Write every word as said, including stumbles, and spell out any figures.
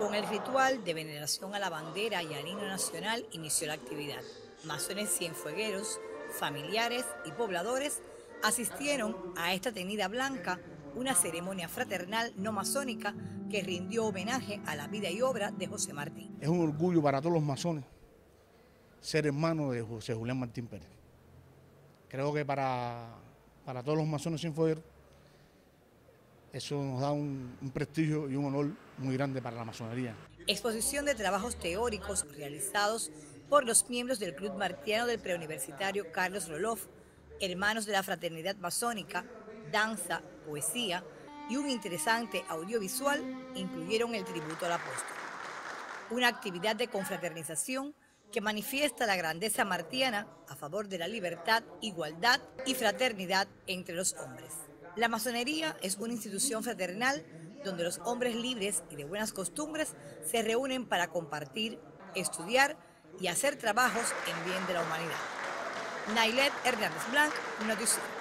Con el ritual de veneración a la bandera y al himno nacional inició la actividad. Masones cienfuegueros, familiares y pobladores asistieron a esta Tenida Blanca, una ceremonia fraternal no masónica que rindió homenaje a la vida y obra de José Martí. Es un orgullo para todos los masones ser hermano de José Julián Martín Pérez. Creo que para, para todos los masones cienfuegueros eso nos da un, un prestigio y un honor muy grande para la masonería. Exposición de trabajos teóricos realizados por los miembros del Club Martiano del preuniversitario Carlos Roloff, hermanos de la fraternidad masónica, danza, poesía y un interesante audiovisual incluyeron el tributo al apóstol. Una actividad de confraternización que manifiesta la grandeza martiana a favor de la libertad, igualdad y fraternidad entre los hombres. La masonería es una institución fraternal donde los hombres libres y de buenas costumbres se reúnen para compartir, estudiar y hacer trabajos en bien de la humanidad. Nailet Hernández Blanc, Noticiero.